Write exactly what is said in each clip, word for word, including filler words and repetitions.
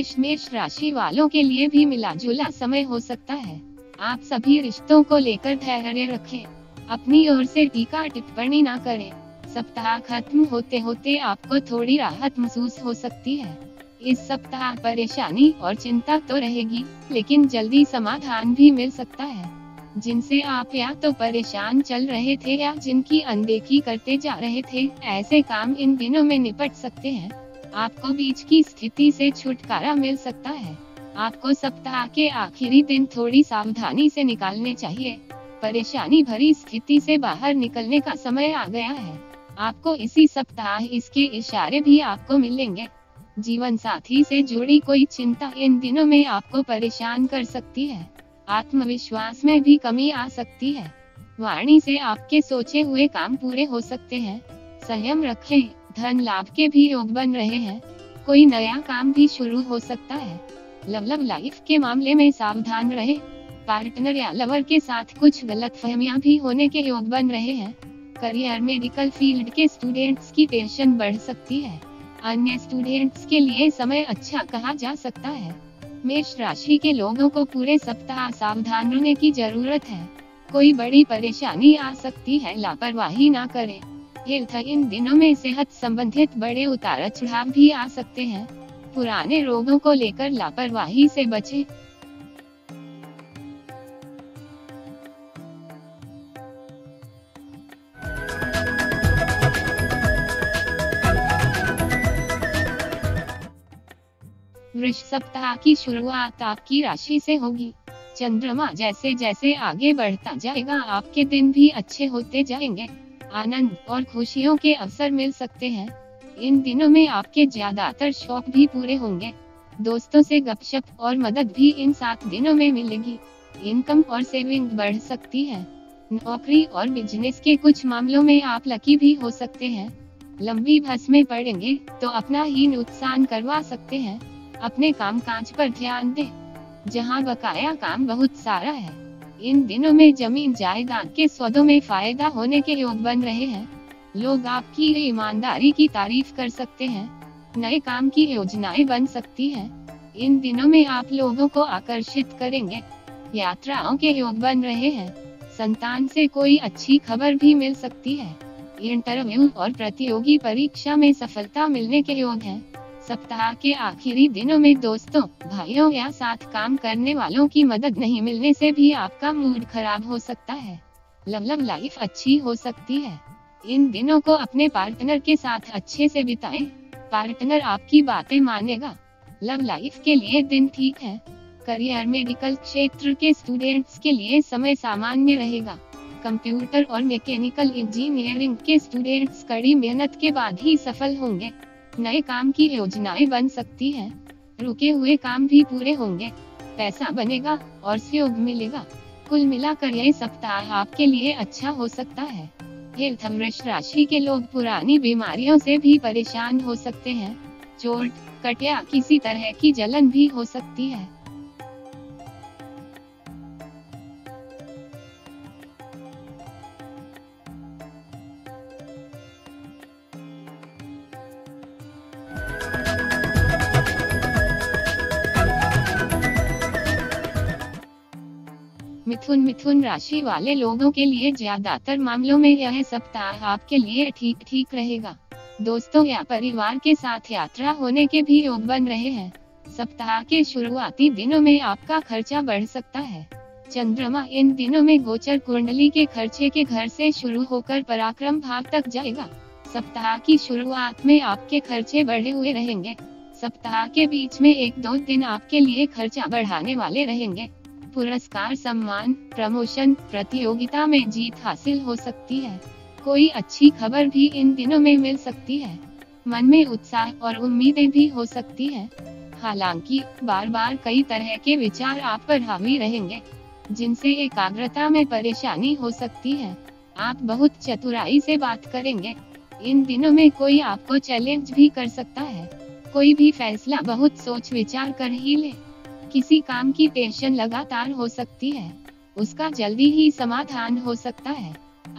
विशेष मेष राशि वालों के लिए भी मिलाजुला समय हो सकता है। आप सभी रिश्तों को लेकर धैर्य रखें, अपनी ओर से टीका टिप्पणी ना करें। सप्ताह खत्म होते होते आपको थोड़ी राहत महसूस हो सकती है। इस सप्ताह परेशानी और चिंता तो रहेगी, लेकिन जल्दी समाधान भी मिल सकता है। जिनसे आप या तो परेशान चल रहे थे या जिनकी अनदेखी करते जा रहे थे, ऐसे काम इन दिनों में निपट सकते हैं। आपको बीच की स्थिति से छुटकारा मिल सकता है। आपको सप्ताह के आखिरी दिन थोड़ी सावधानी से निकालने चाहिए। परेशानी भरी स्थिति से बाहर निकलने का समय आ गया है। आपको इसी सप्ताह इसके इशारे भी आपको मिलेंगे। जीवन साथी से जुड़ी कोई चिंता इन दिनों में आपको परेशान कर सकती है। आत्मविश्वास में भी कमी आ सकती है। वाणी से आपके सोचे हुए काम पूरे हो सकते हैं। संयम रखें, धन लाभ के भी योग बन रहे हैं। कोई नया काम भी शुरू हो सकता है। लव लव लाइफ के मामले में सावधान रहें। पार्टनर या लवर के साथ कुछ गलतफहमियां भी होने के योग बन रहे हैं। करियर मेडिकल फील्ड के स्टूडेंट्स की टेंशन बढ़ सकती है। अन्य स्टूडेंट्स के लिए समय अच्छा कहा जा सकता है। मेष राशि के लोगों को पूरे सप्ताह सावधान रहने की जरूरत है। कोई बड़ी परेशानी आ सकती है, लापरवाही ना करें। हेल्थ इन दिनों में सेहत संबंधित बड़े उतार चढ़ाव भी आ सकते हैं। पुराने रोगों को लेकर लापरवाही से बचें। वृष सप्ताह की शुरुआत आपकी राशि से होगी। चंद्रमा जैसे जैसे आगे बढ़ता जाएगा, आपके दिन भी अच्छे होते जाएंगे। आनंद और खुशियों के अवसर मिल सकते हैं। इन दिनों में आपके ज्यादातर शौक भी पूरे होंगे। दोस्तों से गपशप और मदद भी इन सात दिनों में मिलेगी। इनकम और सेविंग बढ़ सकती है। नौकरी और बिजनेस के कुछ मामलों में आप लकी भी हो सकते हैं। लंबी बहस में पड़ेंगे तो अपना ही नुकसान करवा सकते हैं। अपने काम काज पर ध्यान दें, जहां बकाया काम बहुत सारा है। इन दिनों में जमीन जायदाद के सौदों में फायदा होने के योग बन रहे हैं। लोग आपकी ईमानदारी की तारीफ कर सकते हैं। नए काम की योजनाएं बन सकती हैं। इन दिनों में आप लोगों को आकर्षित करेंगे। यात्राओं के योग बन रहे हैं। संतान से कोई अच्छी खबर भी मिल सकती है। इंटरव्यू और प्रतियोगी परीक्षा में सफलता मिलने के योग है। सप्ताह के आखिरी दिनों में दोस्तों, भाइयों या साथ काम करने वालों की मदद नहीं मिलने से भी आपका मूड खराब हो सकता है। लव लव लाइफ अच्छी हो सकती है। इन दिनों को अपने पार्टनर के साथ अच्छे से बिताएं। पार्टनर आपकी बातें मानेगा। लव लाइफ के लिए दिन ठीक है। करियर मेडिकल क्षेत्र के स्टूडेंट्स के लिए समय सामान्य रहेगा। कंप्यूटर और मैकेनिकल इंजीनियरिंग के स्टूडेंट्स कड़ी मेहनत के बाद ही सफल होंगे। नए काम की योजनाएं बन सकती हैं। रुके हुए काम भी पूरे होंगे। पैसा बनेगा और सहयोग मिलेगा। कुल मिलाकर यह सप्ताह आपके लिए अच्छा हो सकता है। हेल्थ वृष राशि के लोग पुरानी बीमारियों से भी परेशान हो सकते हैं। चोट, कट या किसी तरह की जलन भी हो सकती है। मिथुन मिथुन राशि वाले लोगों के लिए ज्यादातर मामलों में यह सप्ताह आपके लिए ठीक ठीक रहेगा। दोस्तों या परिवार के साथ यात्रा होने के भी योग बन रहे हैं। सप्ताह के शुरुआती दिनों में आपका खर्चा बढ़ सकता है। चंद्रमा इन दिनों में गोचर कुंडली के खर्चे के घर से शुरू होकर पराक्रम भाव तक जाएगा। सप्ताह की शुरुआत में आपके खर्चे बढ़े हुए रहेंगे। सप्ताह के बीच में एक दो दिन आपके लिए खर्चा बढ़ाने वाले रहेंगे। पुरस्कार, सम्मान, प्रमोशन, प्रतियोगिता में जीत हासिल हो सकती है। कोई अच्छी खबर भी इन दिनों में मिल सकती है। मन में उत्साह और उम्मीदें भी हो सकती है। हालांकि बार बार कई तरह के विचार आप पर हावी रहेंगे, जिनसे एकाग्रता में परेशानी हो सकती है। आप बहुत चतुराई से बात करेंगे। इन दिनों में कोई आपको चैलेंज भी कर सकता है। कोई भी फैसला बहुत सोच विचार कर ही ले। किसी काम की टेंशन लगातार हो सकती है। उसका जल्दी ही समाधान हो सकता है।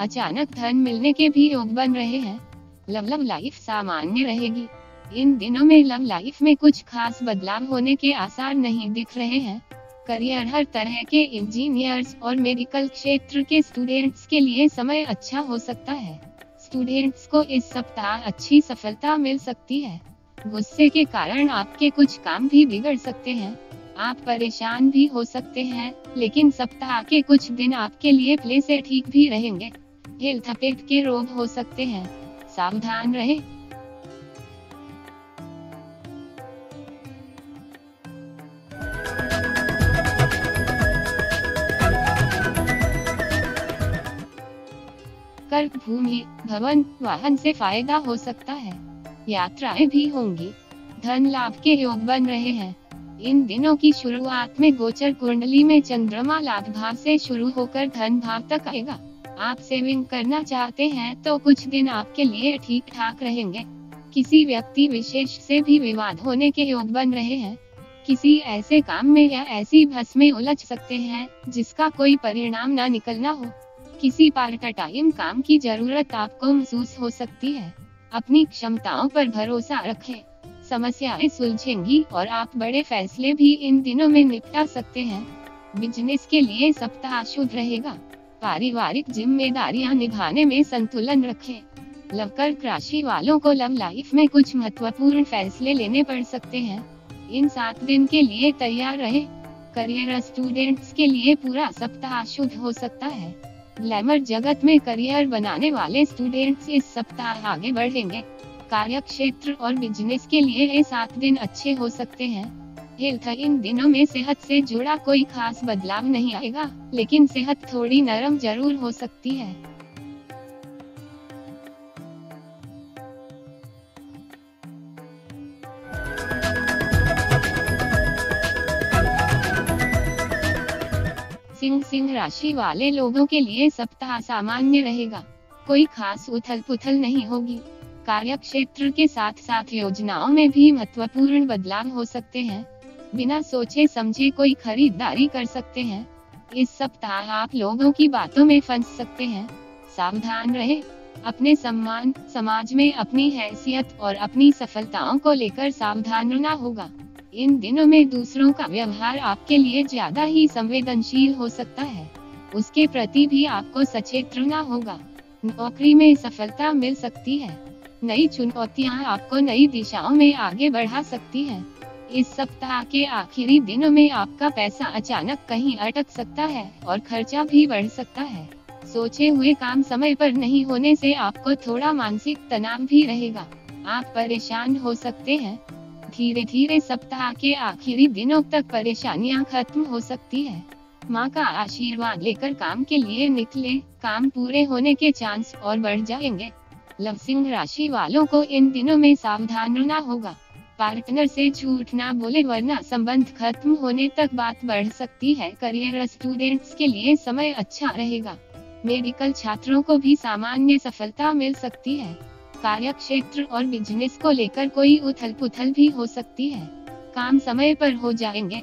अचानक धन मिलने के भी योग बन रहे हैं। लव लव लाइफ सामान्य रहेगी। इन दिनों में लव लाइफ में कुछ खास बदलाव होने के आसार नहीं दिख रहे हैं। करियर हर तरह के इंजीनियर्स और मेडिकल क्षेत्र के स्टूडेंट्स के लिए समय अच्छा हो सकता है। स्टूडेंट्स को इस सप्ताह अच्छी सफलता मिल सकती है। गुस्से के कारण आपके कुछ काम भी बिगड़ सकते हैं। आप परेशान भी हो सकते हैं, लेकिन सप्ताह के कुछ दिन आपके लिए प्ले से ठीक भी रहेंगे। हेल्थ अफेक्ट के रोग हो सकते हैं, सावधान रहे। कर्क भूमि, भवन, वाहन से फायदा हो सकता है। यात्राएं भी होंगी। धन लाभ के योग बन रहे हैं। इन दिनों की शुरुआत में गोचर कुंडली में चंद्रमा लाभ भाव से शुरू होकर धन भाव तक आएगा। आप सेविंग करना चाहते हैं तो कुछ दिन आपके लिए ठीक ठाक रहेंगे। किसी व्यक्ति विशेष से भी विवाद होने के योग बन रहे हैं। किसी ऐसे काम में या ऐसी भस में उलझ सकते हैं जिसका कोई परिणाम ना निकलना हो। किसी पार्ट टाइम काम की जरूरत आपको महसूस हो सकती है। अपनी क्षमताओं पर भरोसा रखें, समस्याएं सुलझेंगी और आप बड़े फैसले भी इन दिनों में निपटा सकते हैं। बिजनेस के लिए सप्ताह शुभ रहेगा। पारिवारिक जिम्मेदारियां निभाने में संतुलन रखें। लव कर्क राशि वालों को लव लाइफ में कुछ महत्वपूर्ण फैसले लेने पड़ सकते हैं। इन सात दिन के लिए तैयार रहें। करियर स्टूडेंट्स के लिए पूरा सप्ताह शुभ हो सकता है। ग्लैमर जगत में करियर बनाने वाले स्टूडेंट्स इस सप्ताह आगे बढ़ेंगे। कार्यक्षेत्र और बिजनेस के लिए ये सात दिन अच्छे हो सकते हैं। हेल्थ, इन दिनों में सेहत से जुड़ा कोई खास बदलाव नहीं आएगा, लेकिन सेहत थोड़ी नरम जरूर हो सकती है। सिंह सिंह राशि वाले लोगों के लिए सप्ताह सामान्य रहेगा। कोई खास उथल पुथल नहीं होगी। कार्यक्षेत्र के साथ साथ योजनाओं में भी महत्वपूर्ण बदलाव हो सकते हैं। बिना सोचे समझे कोई खरीदारी कर सकते हैं। इस सप्ताह आप लोगों की बातों में फंस सकते हैं, सावधान रहें। अपने सम्मान, समाज में अपनी हैसियत और अपनी सफलताओं को लेकर सावधान रहना होगा। इन दिनों में दूसरों का व्यवहार आपके लिए ज्यादा ही संवेदनशील हो सकता है। उसके प्रति भी आपको सचेत रहना होगा। नौकरी में सफलता मिल सकती है। नई चुनौतियां आपको नई दिशाओं में आगे बढ़ा सकती है। इस सप्ताह के आखिरी दिनों में आपका पैसा अचानक कहीं अटक सकता है और खर्चा भी बढ़ सकता है। सोचे हुए काम समय पर नहीं होने से आपको थोड़ा मानसिक तनाव भी रहेगा। आप परेशान हो सकते हैं। धीरे धीरे सप्ताह के आखिरी दिनों तक परेशानियां खत्म हो सकती है। माँ का आशीर्वाद लेकर काम के लिए निकले। काम पूरे होने के चांस और बढ़ जाएंगे। लव सिंह राशि वालों को इन दिनों में सावधान रहना होगा। पार्टनर से झूठ ना बोले, वरना संबंध खत्म होने तक बात बढ़ सकती है। करियर स्टूडेंट्स के लिए समय अच्छा रहेगा। मेडिकल छात्रों को भी सामान्य सफलता मिल सकती है। कार्यक्षेत्र और बिजनेस को लेकर कोई उथल पुथल भी हो सकती है। काम समय पर हो जाएंगे।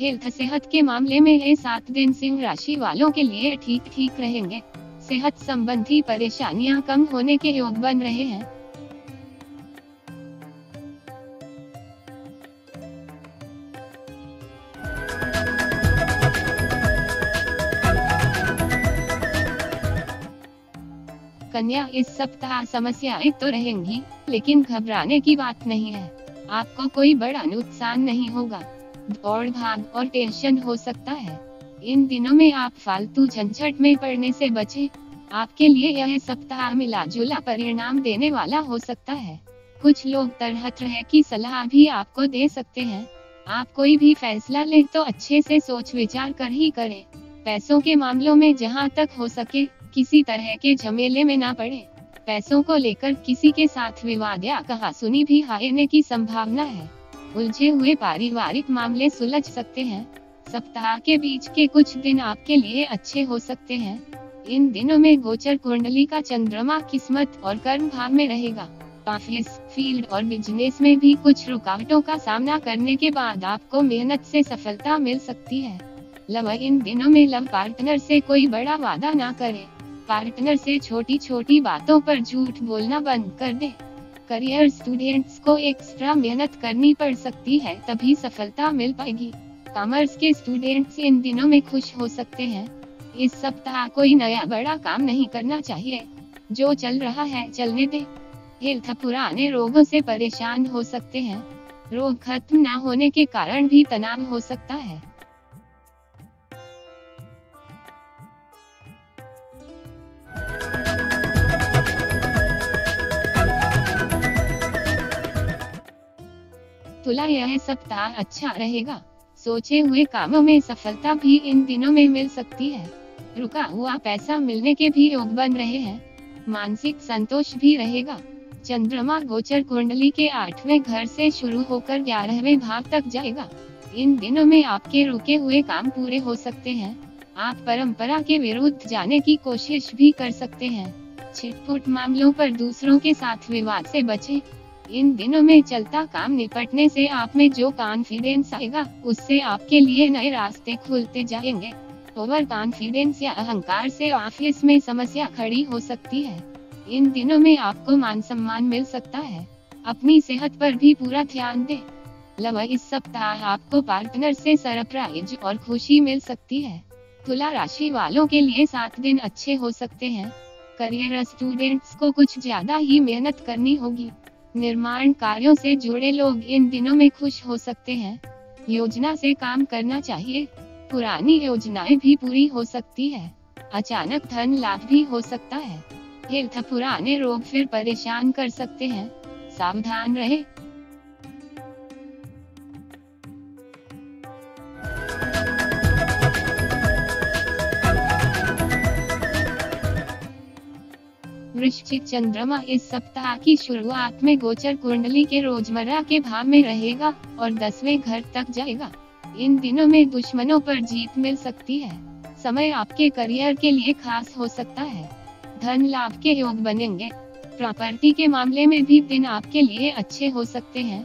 हेल्थ, सेहत के मामले में ये सात दिन सिंह राशि वालों के लिए ठीक ठीक रहेंगे। सेहत संबंधी परेशानियां कम होने के योग बन रहे हैं। कन्या, इस सप्ताह समस्याएं तो रहेंगी, लेकिन घबराने की बात नहीं है। आपको कोई बड़ा नुकसान नहीं होगा। दौड़ भाग और टेंशन हो सकता है। इन दिनों में आप फालतू झंझट में पड़ने से बचें। आपके लिए यह सप्ताह मिलाजुला परिणाम देने वाला हो सकता है। कुछ लोग तरह तरह की सलाह भी आपको दे सकते हैं। आप कोई भी फैसला लें तो अच्छे से सोच विचार कर ही करें। पैसों के मामलों में जहां तक हो सके किसी तरह के झमेले में ना पड़े। पैसों को लेकर किसी के साथ विवाद या कहासुनी भी होने की संभावना है। उलझे हुए पारिवारिक मामले सुलझ सकते हैं। सप्ताह के बीच के कुछ दिन आपके लिए अच्छे हो सकते हैं। इन दिनों में गोचर कुंडली का चंद्रमा किस्मत और कर्म भाव में रहेगा। ऑफिस, फील्ड और बिजनेस में भी कुछ रुकावटों का सामना करने के बाद आपको मेहनत से सफलता मिल सकती है। लव, इन दिनों में लव पार्टनर से कोई बड़ा वादा ना करें। पार्टनर से छोटी छोटी बातों पर झूठ बोलना बंद कर दें। करियर स्टूडेंट्स को एक्स्ट्रा मेहनत करनी पड़ सकती है, तभी सफलता मिल पाएगी। कॉमर्स के स्टूडेंट्स इन दिनों में खुश हो सकते हैं। इस सप्ताह कोई नया बड़ा काम नहीं करना चाहिए, जो चल रहा है चलने दे। हेल्थ, पुराने रोगों से परेशान हो सकते हैं। रोग खत्म न होने के कारण भी तनाव हो सकता है। तुला, यह सप्ताह अच्छा रहेगा। सोचे हुए कामों में सफलता भी इन दिनों में मिल सकती है। रुका हुआ पैसा मिलने के भी योग बन रहे हैं। मानसिक संतोष भी रहेगा। चंद्रमा गोचर कुंडली के आठवें घर से शुरू होकर ग्यारहवें भाव तक जाएगा। इन दिनों में आपके रुके हुए काम पूरे हो सकते हैं। आप परंपरा के विरुद्ध जाने की कोशिश भी कर सकते हैं। छिटपुट मामलों पर दूसरों के साथ विवाद से बचें। इन दिनों में चलता काम निपटने से आप में जो कॉन्फिडेंस आएगा, उससे आपके लिए नए रास्ते खुलते जाएंगे। ओवर कॉन्फिडेंस या अहंकार से ऑफिस में समस्या खड़ी हो सकती है। इन दिनों में आपको मान सम्मान मिल सकता है। अपनी सेहत पर भी पूरा ध्यान दें। लव, इस सप्ताह आपको पार्टनर से सरप्राइज और खुशी मिल सकती है। तुला राशि वालों के लिए सात दिन अच्छे हो सकते हैं। करियर स्टूडेंट्स को कुछ ज्यादा ही मेहनत करनी होगी। निर्माण कार्यों से जुड़े लोग इन दिनों में खुश हो सकते हैं। योजना से काम करना चाहिए। पुरानी योजनाएं भी पूरी हो सकती है। अचानक धन लाभ भी हो सकता है। हेल्थ, पुराने रोग फिर परेशान कर सकते हैं। सावधान रहे। वृश्चिक, चंद्रमा इस सप्ताह की शुरुआत में गोचर कुंडली के रोजमर्रा के भाव में रहेगा और दसवें घर तक जाएगा। इन दिनों में दुश्मनों पर जीत मिल सकती है। समय आपके करियर के लिए खास हो सकता है। धन लाभ के योग बनेंगे। प्रॉपर्टी के मामले में भी दिन आपके लिए अच्छे हो सकते हैं।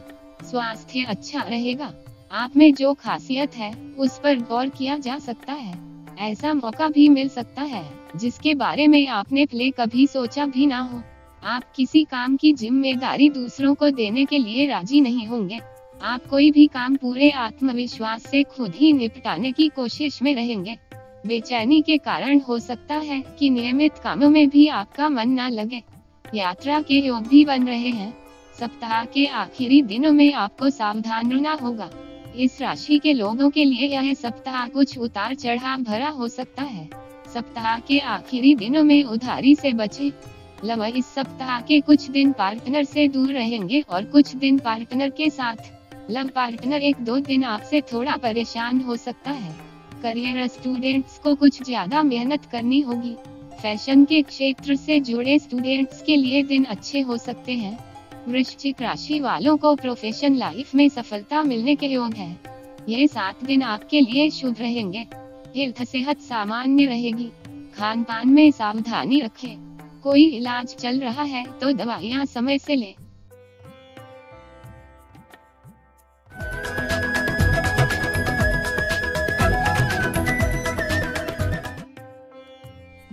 स्वास्थ्य अच्छा रहेगा। आप में जो खासियत है, उस पर गौर किया जा सकता है। ऐसा मौका भी मिल सकता है, जिसके बारे में आपने पहले कभी सोचा भी ना हो। आप किसी काम की जिम्मेदारी दूसरों को देने के लिए राजी नहीं होंगे। आप कोई भी काम पूरे आत्मविश्वास से खुद ही निपटाने की कोशिश में रहेंगे। बेचैनी के कारण हो सकता है कि नियमित कामों में भी आपका मन ना लगे। यात्रा के योग भी बन रहे हैं। सप्ताह के आखिरी दिनों में आपको सावधान रहना होगा। इस राशि के लोगों के लिए यह सप्ताह कुछ उतार चढ़ाव भरा हो सकता है। सप्ताह के आखिरी दिनों में उधारी से बचें। लव, इस सप्ताह के कुछ दिन पार्टनर से दूर रहेंगे और कुछ दिन पार्टनर के साथ। लव पार्टनर एक दो दिन आपसे थोड़ा परेशान हो सकता है। करियर स्टूडेंट्स को कुछ ज्यादा मेहनत करनी होगी। फैशन के क्षेत्र से जुड़े स्टूडेंट्स के लिए दिन अच्छे हो सकते हैं। वृश्चिक राशि वालों को प्रोफेशन लाइफ में सफलता मिलने के योग है। ये सात दिन आपके लिए शुभ रहेंगे। हेल्थ, सेहत सामान्य रहेगी। खान पान में सावधानी रखें। कोई इलाज चल रहा है तो दवाइयाँ समय से लें।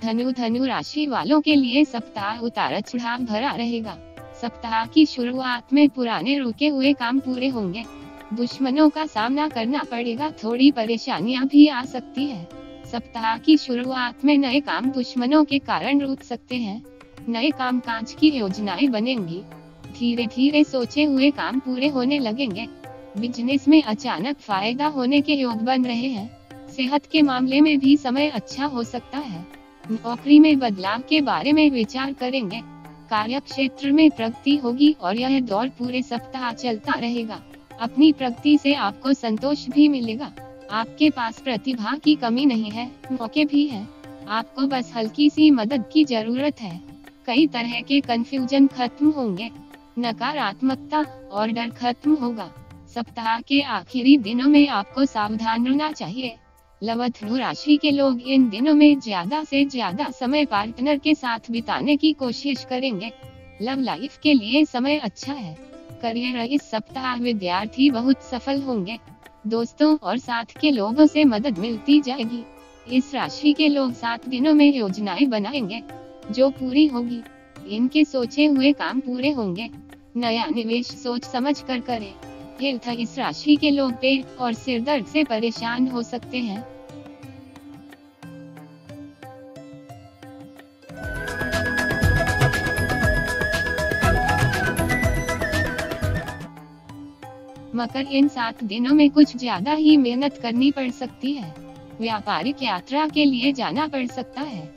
धनु, धनु राशि वालों के लिए सप्ताह उतार चढ़ाव भरा रहेगा। सप्ताह की शुरुआत में पुराने रुके हुए काम पूरे होंगे। दुश्मनों का सामना करना पड़ेगा। थोड़ी परेशानियां भी आ सकती है। सप्ताह की शुरुआत में नए काम दुश्मनों के कारण रुक सकते हैं। नए काम काज की योजनाएं बनेंगी। धीरे धीरे सोचे हुए काम पूरे होने लगेंगे। बिजनेस में अचानक फायदा होने के योग बन रहे हैं। सेहत के मामले में भी समय अच्छा हो सकता है। नौकरी में बदलाव के बारे में विचार करेंगे। कार्य क्षेत्र में प्रगति होगी और यह दौर पूरे सप्ताह चलता रहेगा। अपनी प्रगति से आपको संतोष भी मिलेगा। आपके पास प्रतिभा की कमी नहीं है, मौके भी हैं। आपको बस हल्की सी मदद की जरूरत है। कई तरह के कंफ्यूजन खत्म होंगे। नकारात्मकता और डर खत्म होगा। सप्ताह के आखिरी दिनों में आपको सावधान रहना चाहिए। लव, धनु राशि के लोग इन दिनों में ज्यादा से ज्यादा समय पार्टनर के साथ बिताने की कोशिश करेंगे। लव लाइफ के लिए समय अच्छा है। करियर, इस सप्ताह विद्यार्थी बहुत सफल होंगे। दोस्तों और साथ के लोगों से मदद मिलती जाएगी। इस राशि के लोग सात दिनों में योजनाएं बनाएंगे, जो पूरी होगी। इनके सोचे हुए काम पूरे होंगे। नया निवेश सोच समझ कर करें। हेल्थ, इस राशि के लोग पेट और सिर दर्द से परेशान हो सकते हैं। मकर, इन सात दिनों में कुछ ज्यादा ही मेहनत करनी पड़ सकती है। व्यापारिक यात्रा के लिए जाना पड़ सकता है।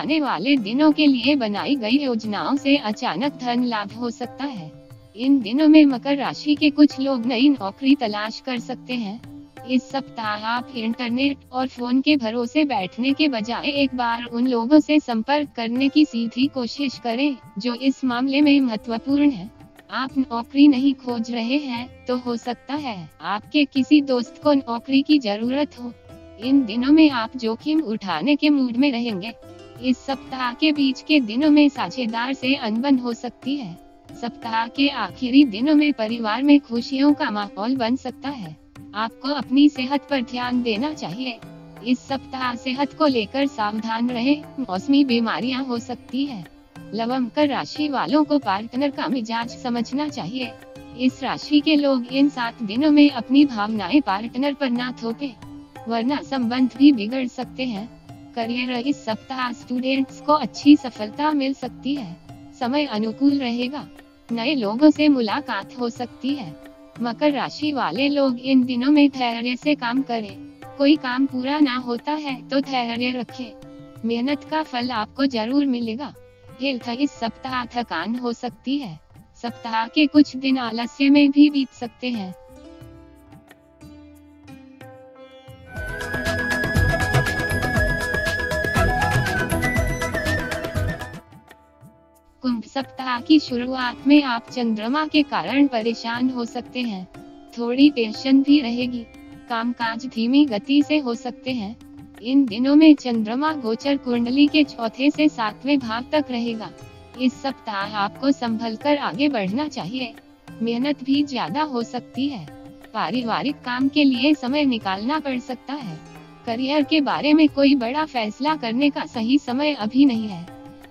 आने वाले दिनों के लिए बनाई गई योजनाओं से अचानक धन लाभ हो सकता है। इन दिनों में मकर राशि के कुछ लोग नई नौकरी तलाश कर सकते हैं। इस सप्ताह आप इंटरनेट और फोन के भरोसे बैठने के बजाय एक बार उन लोगों से संपर्क करने की सीधी कोशिश करें जो इस मामले में महत्वपूर्ण है। आप नौकरी नहीं खोज रहे हैं तो हो सकता है आपके किसी दोस्त को नौकरी की जरूरत हो। इन दिनों में आप जोखिम उठाने के मूड में रहेंगे। इस सप्ताह के बीच के दिनों में साझेदार से अनबन हो सकती है। सप्ताह के आखिरी दिनों में परिवार में खुशियों का माहौल बन सकता है। आपको अपनी सेहत पर ध्यान देना चाहिए। इस सप्ताह सेहत को लेकर सावधान रहें, मौसमी बीमारियां हो सकती है। लव, मकर राशि वालों को पार्टनर का मिजाज समझना चाहिए। इस राशि के लोग इन सात दिनों में अपनी भावनाएं पार्टनर पर ना थोपे, वरना संबंध भी बिगड़ सकते हैं। करियर, इस सप्ताह स्टूडेंट्स को अच्छी सफलता मिल सकती है। समय अनुकूल रहेगा। नए लोगों से मुलाकात हो सकती है। मकर राशि वाले लोग इन दिनों में धैर्य से काम करें। कोई काम पूरा ना होता है तो धैर्य रखें। मेहनत का फल आपको जरूर मिलेगा। हेल्थ, इस सप्ताह थकान हो सकती है। सप्ताह के कुछ दिन आलस्य में भी बीत सकते हैं। कुंभ, सप्ताह की शुरुआत में आप चंद्रमा के कारण परेशान हो सकते हैं। थोड़ी टेंशन भी रहेगी। कामकाज धीमी गति से हो सकते हैं। इन दिनों में चंद्रमा गोचर कुंडली के चौथे से सातवें भाग तक रहेगा। इस सप्ताह आपको संभलकर आगे बढ़ना चाहिए। मेहनत भी ज्यादा हो सकती है। पारिवारिक काम के लिए समय निकालना पड़ सकता है। करियर के बारे में कोई बड़ा फैसला करने का सही समय अभी नहीं है।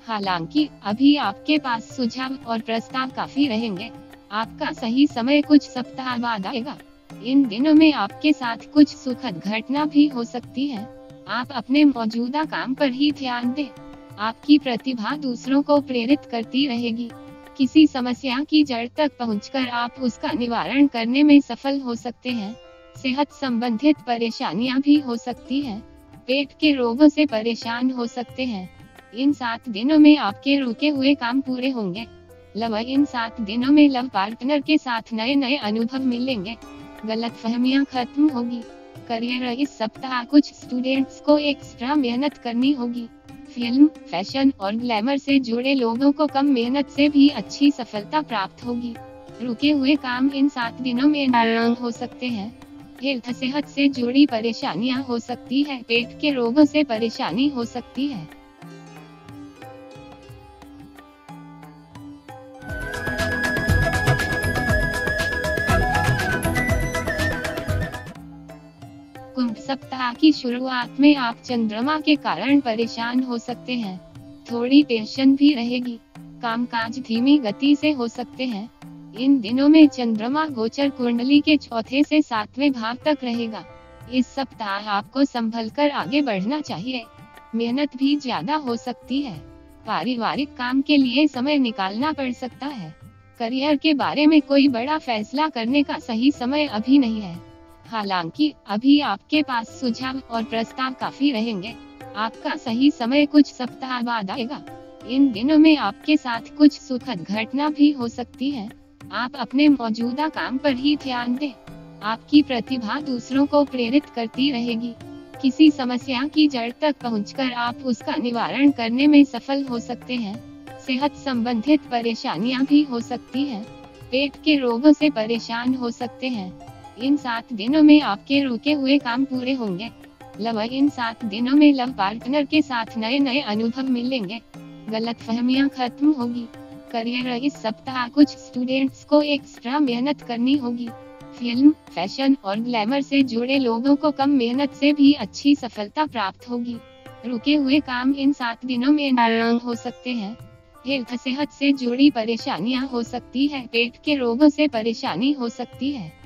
हालांकि अभी आपके पास सुझाव और प्रस्ताव काफी रहेंगे। आपका सही समय कुछ सप्ताह बाद आएगा। इन दिनों में आपके साथ कुछ सुखद घटना भी हो सकती है। आप अपने मौजूदा काम पर ही ध्यान दें। आपकी प्रतिभा दूसरों को प्रेरित करती रहेगी। किसी समस्या की जड़ तक पहुंचकर आप उसका निवारण करने में सफल हो सकते हैं। सेहत संबंधित परेशानियां भी हो सकती है। पेट के रोगों से परेशान हो सकते हैं। इन सात दिनों में आपके रुके हुए काम पूरे होंगे। लव, इन सात दिनों में लव पार्टनर के साथ नए नए अनुभव मिलेंगे। गलतफहमियां खत्म होगी। करियर, इस सप्ताह कुछ स्टूडेंट्स को एक्स्ट्रा मेहनत करनी होगी। फिल्म, फैशन और ग्लैमर से जुड़े लोगों को कम मेहनत से भी अच्छी सफलता प्राप्त होगी। रुके हुए काम इन सात दिनों में नारायण हो सकते हैं। हेल्थ, सेहत से जुड़ी परेशानियां हो सकती है। पेट के रोगों से परेशानी हो सकती है। सप्ताह की शुरुआत में आप चंद्रमा के कारण परेशान हो सकते हैं। थोड़ी टेंशन भी रहेगी। कामकाज धीमी गति से हो सकते हैं। इन दिनों में चंद्रमा गोचर कुंडली के चौथे से सातवें भाव तक रहेगा। इस सप्ताह आपको संभलकर आगे बढ़ना चाहिए। मेहनत भी ज्यादा हो सकती है। पारिवारिक काम के लिए समय निकालना पड़ सकता है। करियर के बारे में कोई बड़ा फैसला करने का सही समय अभी नहीं है। हालांकि अभी आपके पास सुझाव और प्रस्ताव काफी रहेंगे। आपका सही समय कुछ सप्ताह बाद आएगा। इन दिनों में आपके साथ कुछ सुखद घटना भी हो सकती है। आप अपने मौजूदा काम पर ही ध्यान दें। आपकी प्रतिभा दूसरों को प्रेरित करती रहेगी। किसी समस्या की जड़ तक पहुंचकर आप उसका निवारण करने में सफल हो सकते हैं। सेहत संबंधित परेशानियां भी हो सकती है। पेट के रोगों से परेशान हो सकते हैं। इन सात दिनों में आपके रुके हुए काम पूरे होंगे। लव, इन सात दिनों में लव पार्टनर के साथ नए नए अनुभव मिलेंगे। गलतफहमियां खत्म होगी। करियर, इस सप्ताह कुछ स्टूडेंट्स को एक्स्ट्रा मेहनत करनी होगी। फिल्म, फैशन और ग्लैमर से जुड़े लोगों को कम मेहनत से भी अच्छी सफलता प्राप्त होगी। रुके हुए काम इन सात दिनों में नारायण हो सकते हैं। दीर्घ सेहत से जुड़ी परेशानियां हो सकती है। पेट के रोगों से परेशानी हो सकती है।